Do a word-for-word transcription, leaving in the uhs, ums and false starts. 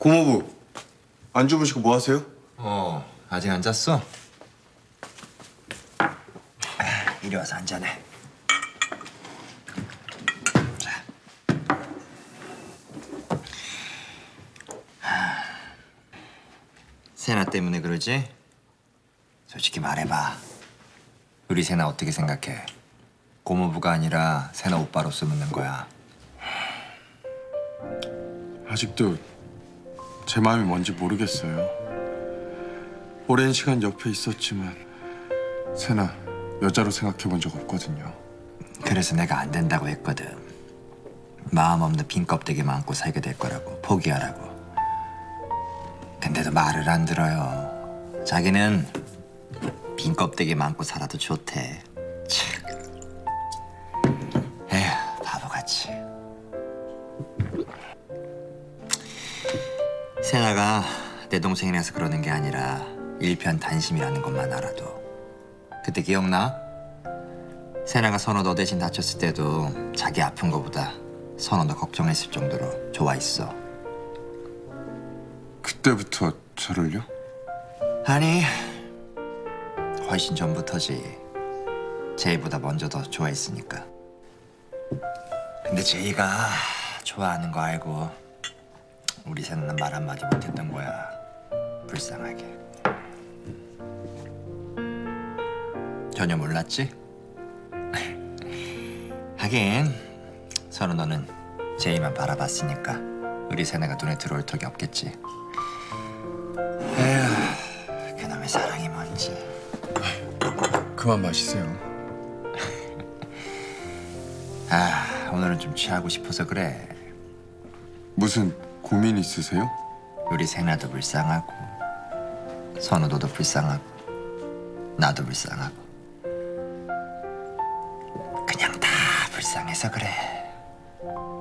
고모부, 안 주무시고 뭐 하세요? 어, 아직 안 잤어? 이리 와서 앉아네. 자. 하... 세나 때문에 그러지? 솔직히 말해봐. 우리 세나 어떻게 생각해? 고모부가 아니라 세나 오빠로서 묻는 거야. 아직도 제 마음이 뭔지 모르겠어요. 오랜 시간 옆에 있었지만 세나 여자로 생각해 본 적 없거든요. 그래서 내가 안 된다고 했거든. 마음 없는 빈 껍데기만 안고 살게 될 거라고, 포기하라고. 근데도 말을 안 들어요. 자기는 빈 껍데기만 안고 살아도 좋대. 참. 에휴, 바보같이. 세나가 내 동생이라서 그러는 게 아니라 일편단심이라는 것만 알아도. 그때 기억나? 세나가 선호 너 대신 다쳤을 때도 자기 아픈 거보다 선호 너 걱정했을 정도로 좋아했어. 그때부터 저를요? 아니, 훨씬 전부터지. 제이보다 먼저 더 좋아했으니까. 근데 제이가 좋아하는 거 알고 우리 세나는 말 한마디 못했던 거야. 불쌍하게. 전혀 몰랐지? 하긴 선우 너는 제이만 바라봤으니까 우리 세나가 눈에 들어올 턱이 없겠지. 에휴, 그놈의 사랑이 뭔지. 그만 마시세요. 아, 오늘은 좀 취하고 싶어서 그래. 무슨 고민 있으세요? 우리 세나도 불쌍하고 선우 너도 불쌍하고 나도 불쌍하고 그냥 다 불쌍해서 그래.